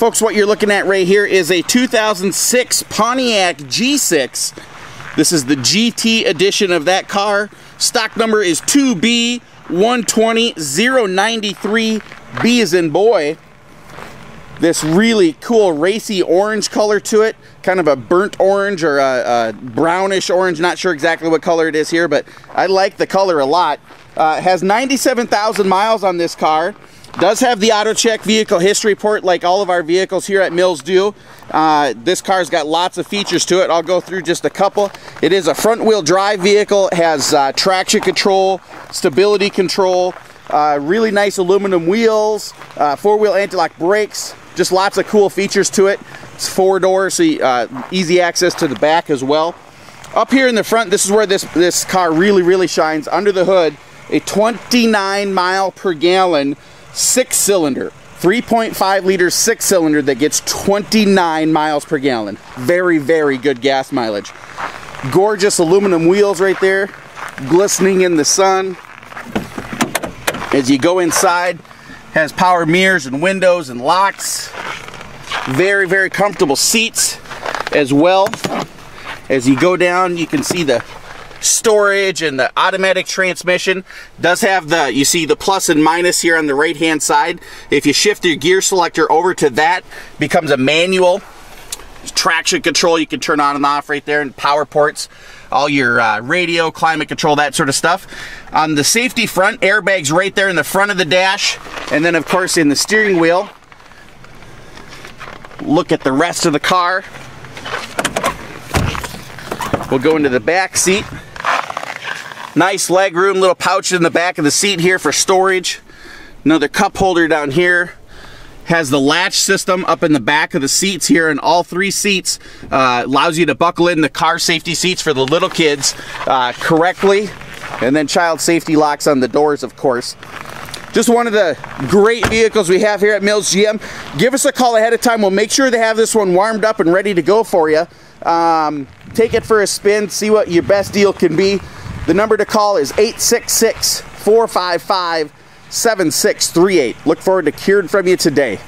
Folks, what you're looking at right here is a 2006 Pontiac G6. This is the GT edition of that car. Stock number is 2B120093. B as in boy. This really cool racy orange color to it, kind of a burnt orange or a brownish orange, not sure exactly what color it is here, but I like the color a lot. It has 97,000 miles on this car, does have the AutoCheck vehicle history report like all of our vehicles here at Mills do. This car's got lots of features to it. I'll go through just a couple. It is a front wheel drive vehicle. It has traction control, stability control, really nice aluminum wheels, four-wheel anti-lock brakes. Just lots of cool features to it. It's four doors, so easy access to the back as well. Up here in the front, this is where this car really shines. Under the hood, a 29 mile per gallon six-cylinder, 3.5 liter six-cylinder that gets 29 miles per gallon. Very good gas mileage. Gorgeous aluminum wheels right there, glistening in the sun. As you go inside, has power mirrors and windows and locks. Very comfortable seats as well. As you go down, you can see the storage and the automatic transmission. Does have the, you see the plus and minus here on the right hand side. If you shift your gear selector over to that, becomes a manual. Traction control, you can turn on and off right there, and power ports, all your radio, climate control, that sort of stuff. On the safety front, airbags right there in the front of the dash, and then of course in the steering wheel. Look at the rest of the car. We'll go into the back seat. Nice leg room, little pouch in the back of the seat here for storage. Another cup holder down here. Has the latch system up in the back of the seats here, and all three seats allows you to buckle in the car safety seats for the little kids correctly, and then child safety locks on the doors, of course. Just one of the great vehicles we have here at Mills GM. Give us a call ahead of time. We'll make sure to have this one warmed up and ready to go for you. Take it for a spin, see what your best deal can be. The number to call is 866-455-7638. Look forward to hearing from you today.